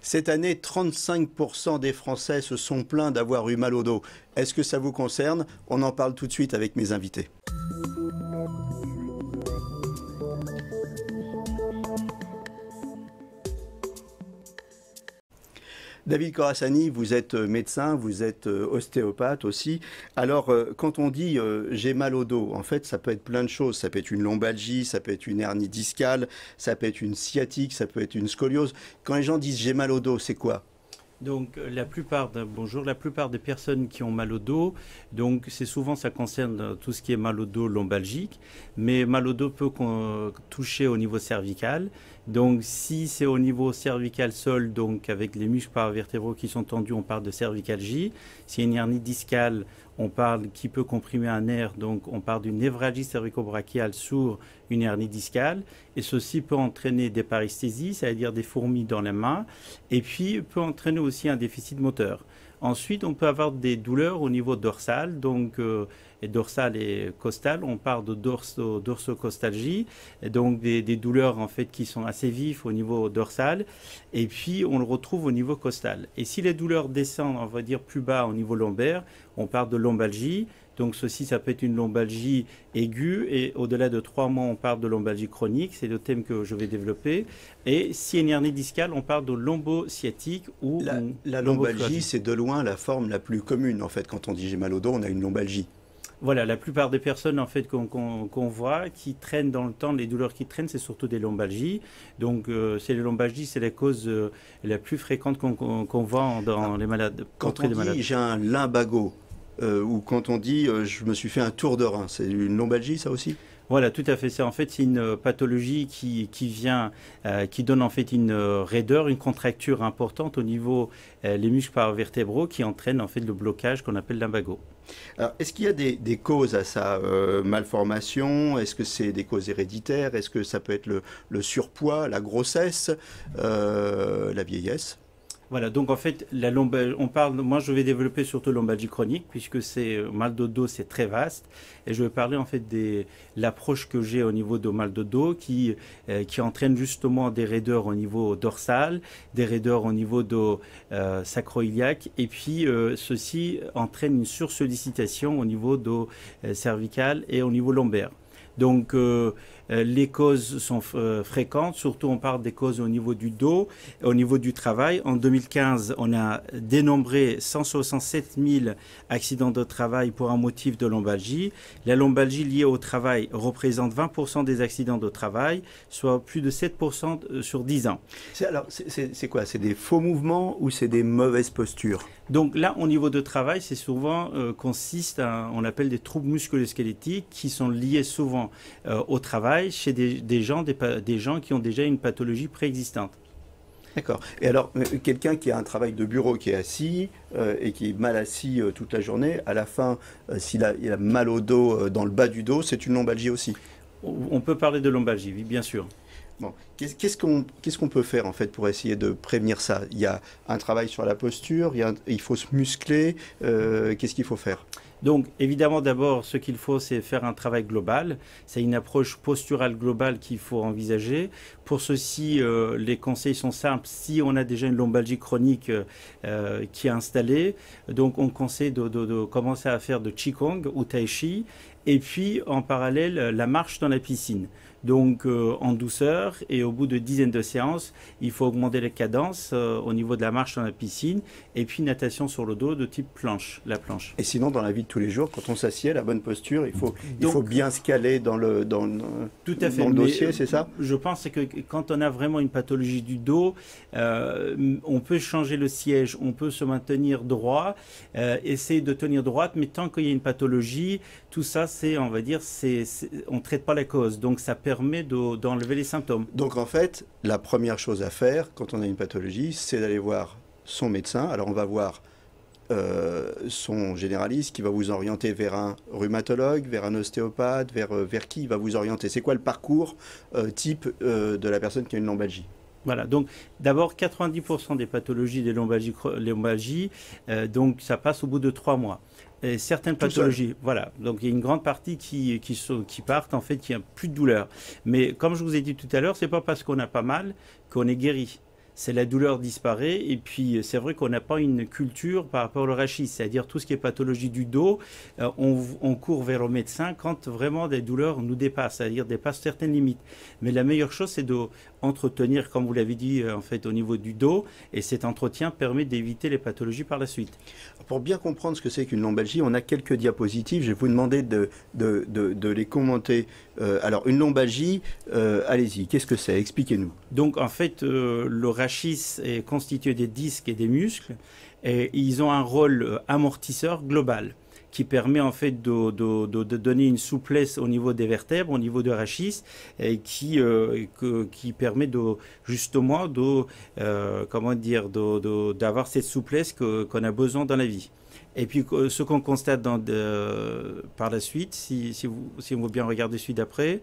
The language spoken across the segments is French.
Cette année, 35% des Français se sont plaints d'avoir eu mal au dos. Est-ce que ça vous concerne? On en parle tout de suite avec mes invités. David Corassani, vous êtes médecin, vous êtes ostéopathe aussi. Alors, quand on dit « j'ai mal au dos », en fait, ça peut être plein de choses. Ça peut être une lombalgie, ça peut être une hernie discale, ça peut être une sciatique, ça peut être une scoliose. Quand les gens disent « j'ai mal au dos », c'est quoi ? Donc, la plupart des personnes qui ont mal au dos, donc c'est souvent, ça concerne tout ce qui est mal au dos lombalgique, mais mal au dos peut toucher au niveau cervical. Donc, si c'est au niveau cervical seul, donc avec les muscles paravertébraux qui sont tendus, on parle de cervicalgie. Si c'est une hernie discale, on parle qui peut comprimer un nerf, donc on parle d'une névralgie cervico-brachiale sur une hernie discale. Et ceci peut entraîner des paresthésies, c'est-à-dire des fourmis dans les mains, et puis peut entraîner aussi un déficit moteur. Ensuite, on peut avoir des douleurs au niveau dorsal, donc dorsal et costal. On parle de dorsocostalgie, donc des douleurs en fait qui sont assez vives au niveau dorsal, et puis on le retrouve au niveau costal. Et si les douleurs descendent, on va dire plus bas au niveau lombaire, on parle de lombalgie. Donc ceci, ça peut être une lombalgie aiguë, et au-delà de 3 mois, on parle de lombalgie chronique, c'est le thème que je vais développer. Et si une hernie discale, on parle de lombosciatique ou... La lombalgie, c'est de loin la forme la plus commune, en fait. Quand on dit j'ai mal au dos, on a une lombalgie. Voilà, la plupart des personnes en fait qu'on voit qui traînent dans le temps, les douleurs qui traînent, c'est surtout des lombalgies. Donc les lombalgies, c'est la cause la plus fréquente qu'on voit dans les malades. Quand on dit j'ai un lumbago, ou quand on dit je me suis fait un tour de rein, c'est une lombalgie ça aussi? Voilà, tout à fait. C'est en fait une pathologie qui donne en fait une raideur, une contracture importante au niveau des muscles paravertébraux qui entraîne en fait le blocage qu'on appelle lumbago. Alors, est-ce qu'il y a des causes à sa malformation? Est-ce que c'est des causes héréditaires? Est-ce que ça peut être le surpoids, la grossesse, la vieillesse? Voilà, donc en fait, moi je vais développer surtout lombalgie chronique, puisque c'est mal de dos, c'est très vaste, et je vais parler en fait de l'approche que j'ai au niveau de mal de dos, qui entraîne justement des raideurs au niveau dorsal, des raideurs au niveau de sacroiliaque, et puis ceci entraîne une sursollicitation au niveau de cervical et au niveau lombaire. Donc les causes sont fréquentes, surtout on parle des causes au niveau du dos, au niveau du travail. En 2015, on a dénombré 167 000 accidents de travail pour un motif de lombalgie. La lombalgie liée au travail représente 20% des accidents de travail, soit plus de 7% sur 10 ans. Alors, c'est quoi? C'est des faux mouvements ou c'est des mauvaises postures? Donc là, au niveau de travail, c'est souvent on appelle des troubles musculo-squelettiques qui sont liés souvent au travail chez des gens qui ont déjà une pathologie préexistante. D'accord. Et alors, quelqu'un qui a un travail de bureau, qui est assis et qui est mal assis toute la journée, à la fin, s'il a mal au dos, dans le bas du dos, c'est une lombalgie aussi? On peut parler de lombalgie, oui, bien sûr. Bon. Qu'est-ce qu'on peut faire en fait pour essayer de prévenir ça? Il y a un travail sur la posture, il faut se muscler, qu'est-ce qu'il faut faire? Donc évidemment d'abord ce qu'il faut c'est faire un travail global, c'est une approche posturale globale qu'il faut envisager. Pour ceci les conseils sont simples, si on a déjà une lombalgie chronique qui est installée, donc on conseille de commencer à faire de Qigong ou Tai Chi, et puis en parallèle la marche dans la piscine. Donc en douceur, et au bout de dizaines de séances, il faut augmenter les cadences au niveau de la marche dans la piscine, et puis natation sur le dos de type planche, la planche. Et sinon, dans la vie de tous les jours, quand on s'assied, la bonne posture, il faut bien se caler dans le dossier, c'est ça? Je pense que quand on a vraiment une pathologie du dos, on peut changer le siège, on peut se maintenir droit, essayer de tenir droite, mais tant qu'il y a une pathologie, tout ça, on ne traite pas la cause, donc ça permet d'enlever les symptômes. Donc en fait, la première chose à faire quand on a une pathologie, c'est d'aller voir son médecin. Alors on va voir son généraliste qui va vous orienter vers un rhumatologue, vers un ostéopathe, vers qui il va vous orienter. C'est quoi le parcours type de la personne qui a une lombalgie? Voilà, donc d'abord 90% des pathologies des lombalgies, donc ça passe au bout de 3 mois. Et certaines pathologies, voilà, donc il y a une grande partie qui partent en fait, qui a plus de douleur. Mais comme je vous ai dit tout à l'heure, c'est pas parce qu'on a pas mal qu'on est guéri. c'est la douleur disparaît. Et puis c'est vrai qu'on n'a pas une culture par rapport au rachis, c'est-à-dire tout ce qui est pathologie du dos, on court vers le médecin quand vraiment des douleurs nous dépassent, c'est-à-dire dépassent certaines limites. Mais la meilleure chose, c'est d'entretenir, comme vous l'avez dit, en fait, au niveau du dos, et cet entretien permet d'éviter les pathologies par la suite. Pour bien comprendre ce que c'est qu'une lombalgie, on a quelques diapositives, je vais vous demander de les commenter. Alors, une lombalgie, allez-y, qu'est-ce que c'est? Expliquez-nous. Donc, en fait, le rachis est constitué des disques et des muscles, et ils ont un rôle amortisseur global, qui permet en fait de donner une souplesse au niveau des vertèbres, au niveau de rachis, et qui permet d'avoir cette souplesse qu'on a besoin dans la vie. Et puis ce qu'on constate par la suite, si on veut bien regarder celui d'après,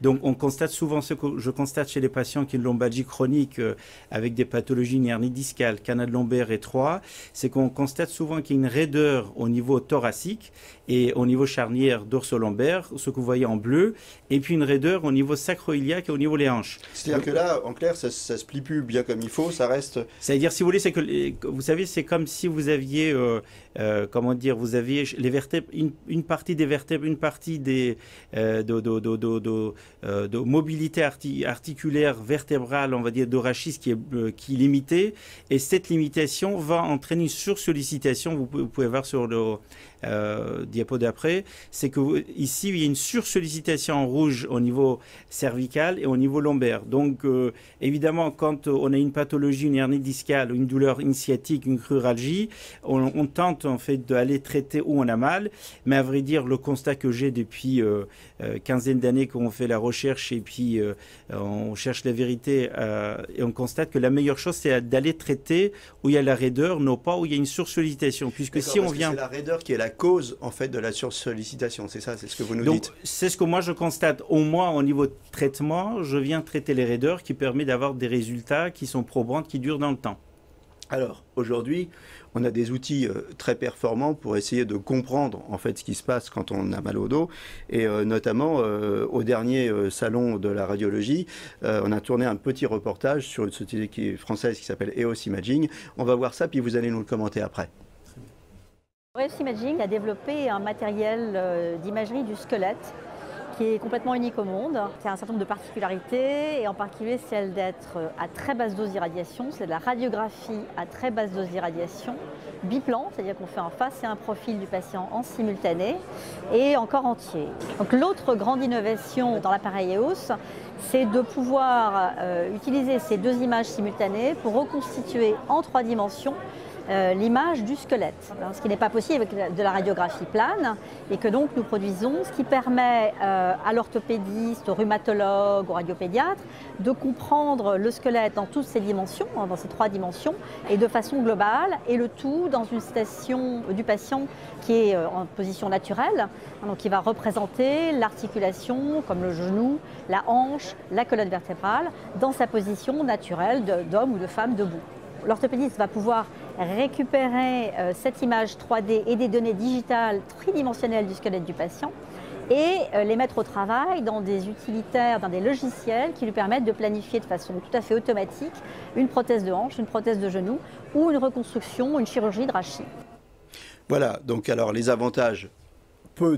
donc on constate souvent ce que je constate chez les patients qui ont une lombalgie chronique avec des pathologies, une hernie discale, canal lombaire étroit, c'est qu'on constate souvent qu'il y a une raideur au niveau thoracique et au niveau charnière dorsolombaire, ce que vous voyez en bleu, et puis une raideur au niveau sacroiliaque et au niveau des hanches. C'est-à-dire que là, en clair, ça se plie plus bien comme il faut, ça reste... C'est-à-dire, si vous voulez, c'est que, vous savez, c'est comme si vous aviez, vous aviez les vertèbres, une partie des vertèbres, une partie des... de mobilité articulaire, vertébrale, on va dire, d'orachis qui est limitée. Et cette limitation va entraîner une sursollicitation. Vous pouvez voir sur le diapo d'après, c'est que ici, il y a une sursollicitation en rouge au niveau cervical et au niveau lombaire. Donc, évidemment, quand on a une pathologie, une hernie discale, une douleur initiatique, une cruralgie, on tente en fait d'aller traiter où on a mal. Mais à vrai dire, le constat que j'ai depuis quinzaine d'années qu'on fait la recherche et puis on cherche la vérité et on constate que la meilleure chose, c'est d'aller traiter où il y a la raideur, non pas où il y a une sursollicitation. Puisque si on vient... C'est la raideur qui est la cause en fait de la sursollicitation, c'est ça, c'est ce que vous nous dites. C'est ce que moi je constate, au moins au niveau de traitement, je viens traiter les raideurs qui permet d'avoir des résultats qui sont probants, qui durent dans le temps. Alors aujourd'hui, on a des outils très performants pour essayer de comprendre en fait ce qui se passe quand on a mal au dos, et notamment au dernier salon de la radiologie, on a tourné un petit reportage sur une société française qui s'appelle EOS Imaging. On va voir ça, puis vous allez nous le commenter après. EOS Imaging a développé un matériel d'imagerie du squelette qui est complètement unique au monde, qui a un certain nombre de particularités, et en particulier celle d'être à très basse dose d'irradiation. C'est de la radiographie à très basse dose d'irradiation, biplan, c'est-à-dire qu'on fait un face et un profil du patient en simultané, et en corps entier. Donc l'autre grande innovation dans l'appareil EOS, c'est de pouvoir utiliser ces deux images simultanées pour reconstituer en 3 dimensions l'image du squelette, ce qui n'est pas possible avec de la radiographie plane, et que donc nous produisons, ce qui permet à l'orthopédiste, au rhumatologue, au radiopédiatre de comprendre le squelette dans toutes ses dimensions, dans ces 3 dimensions, et de façon globale, et le tout dans une station du patient qui est en position naturelle, donc qui va représenter l'articulation comme le genou, la hanche, la colonne vertébrale, dans sa position naturelle d'homme ou de femme debout. L'orthopédiste va pouvoir récupérer cette image 3D et des données digitales tridimensionnelles du squelette du patient et les mettre au travail dans des utilitaires, dans des logiciels qui lui permettent de planifier de façon tout à fait automatique une prothèse de hanche, une prothèse de genou ou une reconstruction, une chirurgie de rachis. Voilà, donc alors les avantages. Peu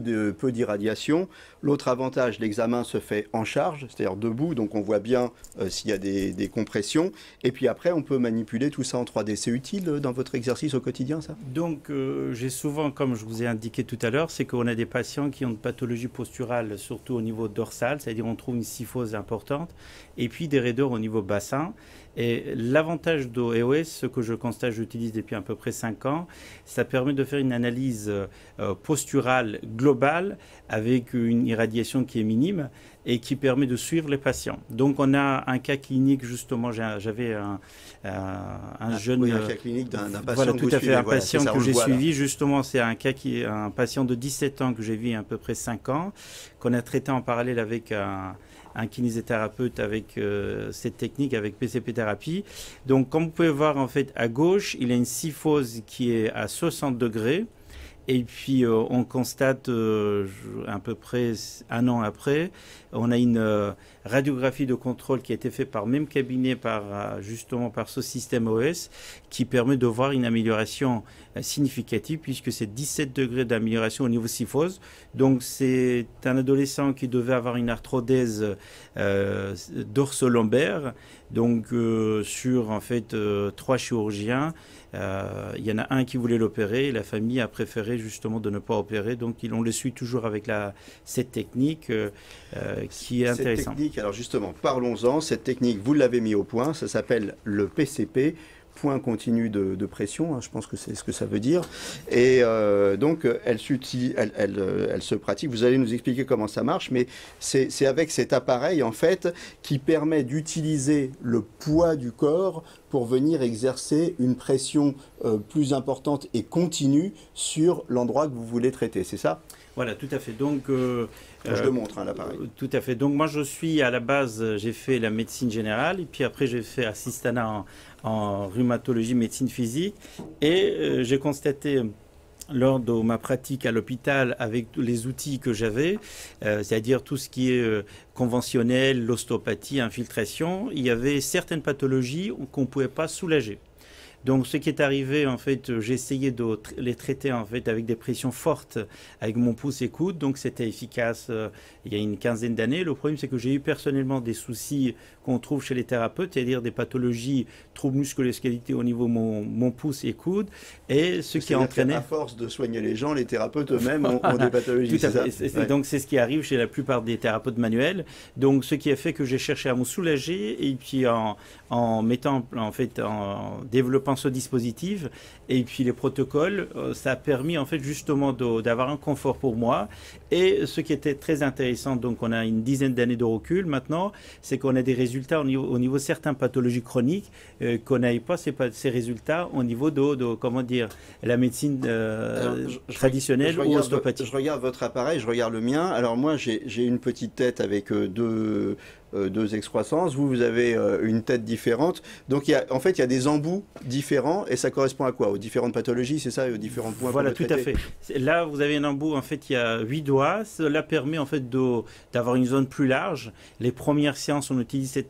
d'irradiation. L'autre avantage, l'examen se fait en charge, c'est-à-dire debout, donc on voit bien s'il y a des compressions. Et puis après, on peut manipuler tout ça en 3D. C'est utile dans votre exercice au quotidien, ça? Donc, j'ai souvent, comme je vous ai indiqué tout à l'heure, c'est qu'on a des patients qui ont une pathologie posturale, surtout au niveau dorsal, c'est-à-dire on trouve une kyphose importante, et puis des raideurs au niveau bassin. Et l'avantage d'EOS, ce que je constate, j'utilise depuis à peu près 5 ans, ça permet de faire une analyse posturale globale avec une irradiation qui est minime et qui permet de suivre les patients. Donc on a un cas clinique, justement, j'avais un jeune... Oui, un cas clinique d'un patient. Voilà, tout à fait, un patient que j'ai suivi, justement, c'est un patient de 17 ans que j'ai vu à peu près 5 ans, qu'on a traité en parallèle avec un kinésithérapeute avec cette technique, avec PCP-thérapie. Donc, comme vous pouvez voir, en fait, à gauche, il a une kyphose qui est à 60 degrés. Et puis, on constate, à peu près 1 an après, on a une radiographie de contrôle qui a été faite par même cabinet, justement par ce système OS, qui permet de voir une amélioration significative, puisque c'est 17 degrés d'amélioration au niveau syphose. Donc c'est un adolescent qui devait avoir une arthrodèse dorsolombaire, donc sur en fait 3 chirurgiens. Il y en a un qui voulait l'opérer, la famille a préféré justement de ne pas opérer, donc on le suit toujours avec cette technique qui est intéressante. Cette technique, alors justement, parlons-en, cette technique, vous l'avez mis au point, ça s'appelle le PCP, point continu de pression, hein, je pense que c'est ce que ça veut dire, et donc elle se pratique, vous allez nous expliquer comment ça marche, mais c'est avec cet appareil en fait qui permet d'utiliser le poids du corps pour venir exercer une pression plus importante et continue sur l'endroit que vous voulez traiter, c'est ça? Voilà, tout à fait. Donc, je le montre, hein, l'appareil. Tout à fait. Donc moi je suis à la base, j'ai fait la médecine générale, et puis après j'ai fait assistana en rhumatologie, médecine physique, et j'ai constaté lors de ma pratique à l'hôpital avec les outils que j'avais, c'est-à-dire tout ce qui est conventionnel, l'ostéopathie, infiltration, il y avait certaines pathologies qu'on ne pouvait pas soulager. Donc ce qui est arrivé, en fait, j'ai essayé de les traiter en fait, avec des pressions fortes avec mon pouce et coude, donc c'était efficace il y a une quinzaine d'années. Le problème, c'est que j'ai eu personnellement des soucis qu'on trouve chez les thérapeutes, c'est-à-dire des pathologies, troubles musculosquelettiques au niveau de mon pouce et coude, et ce qui a entraîné... À force de soigner les gens, les thérapeutes eux-mêmes ont des pathologies, c'est ça? Ouais. Donc c'est ce qui arrive chez la plupart des thérapeutes manuels, donc ce qui a fait que j'ai cherché à me soulager, et puis en mettant, en fait, en développant ce dispositif et puis les protocoles, ça a permis en fait justement d'avoir un confort pour moi. Et ce qui était très intéressant, donc on a une dizaine d'années de recul maintenant, c'est qu'on a des résultats au niveau de certaines pathologies chroniques qu'on n'avait pas ces résultats au niveau de comment dire, la médecine traditionnelle ou ostéopathique. Je regarde votre appareil, je regarde le mien. Alors moi j'ai une petite tête avec deux excroissances, vous avez une tête différente, donc il y a des embouts différents, et ça correspond à quoi? Aux différentes pathologies, c'est ça, et aux différents points? Voilà, tout à fait. Là vous avez un embout, en fait il y a 8 doigts, cela permet en fait d'avoir une zone plus large. Les premières séances on utilise cette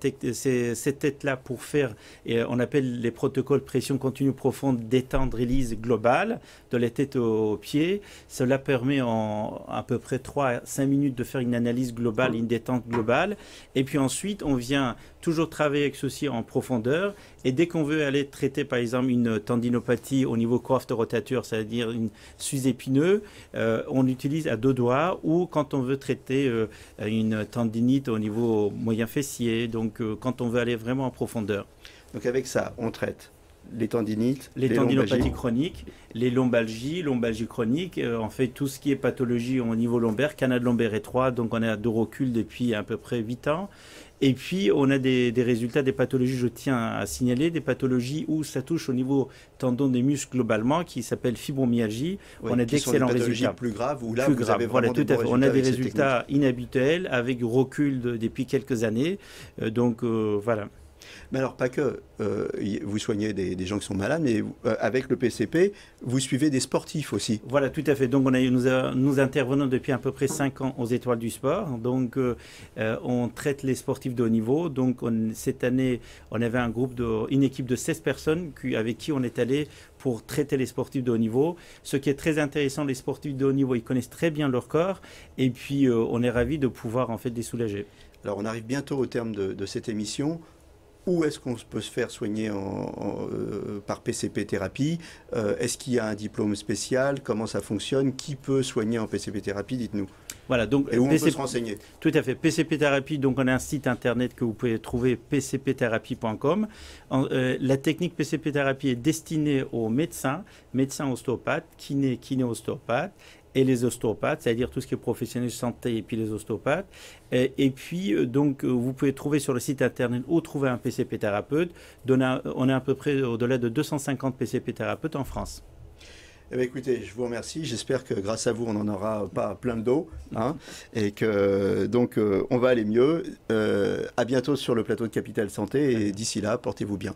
tête là pour faire, et on appelle les protocoles pression continue profonde, détente, release globale, de la tête aux pieds. Cela permet en à peu près 3 à 5 minutes de faire une analyse globale, une détente globale, et puis ensuite on vient toujours travailler avec ceci en profondeur, et dès qu'on veut aller traiter par exemple une tendinopathie au niveau coiffe-rotateur, c'est-à-dire une sus épineux, on utilise à 2 doigts, ou quand on veut traiter une tendinite au niveau moyen fessier, donc quand on veut aller vraiment en profondeur. Donc avec ça, on traite les tendinites, les tendinopathies chroniques, les lombalgies, lombalgies chroniques, en fait tout ce qui est pathologie au niveau lombaire, canal lombaire étroit, donc on est à 2 reculs depuis à peu près 8 ans. Et puis, on a des résultats, des pathologies, je tiens à signaler, des pathologies où ça touche au niveau tendon des muscles globalement, qui s'appelle fibromyalgie. Ouais, on a d'excellents résultats. Plus graves, où là, plus vous grave. Avez voilà, tout à fait. On a des résultats inhabituels, avec recul depuis quelques années. Voilà. Mais alors, pas que vous soignez des gens qui sont malades, mais avec le PCP, vous suivez des sportifs aussi. Voilà, tout à fait. Donc, nous intervenons depuis à peu près 5 ans aux Étoiles du Sport. Donc, on traite les sportifs de haut niveau. Donc, cette année, on avait une équipe de 16 personnes avec qui on est allé pour traiter les sportifs de haut niveau. Ce qui est très intéressant, les sportifs de haut niveau, ils connaissent très bien leur corps. Et puis, on est ravis de pouvoir, en fait, les soulager. Alors, on arrive bientôt au terme de cette émission. Où est-ce qu'on peut se faire soigner par PCP-thérapie? Est-ce qu'il y a un diplôme spécial? Comment ça fonctionne? Qui peut soigner en PCP-thérapie? Dites-nous. Voilà, donc, et où on peut se renseigner? Tout à fait. PCP-thérapie, donc on a un site internet que vous pouvez trouver, pcpthérapie.com. La technique PCP-thérapie est destinée aux médecins, médecins ostéopathes, kiné-ostéopathes, et les ostéopathes, c'est-à-dire tout ce qui est professionnel de santé et puis les ostéopathes. Et puis, donc, vous pouvez trouver sur le site internet ou trouver un PCP thérapeute. On est à peu près au-delà de 250 PCP thérapeutes en France. Eh bien, écoutez, je vous remercie. J'espère que grâce à vous, on n'en aura pas plein d'eau, hein, et que donc on va aller mieux. À bientôt sur le plateau de Capital Santé, et d'ici là, portez-vous bien.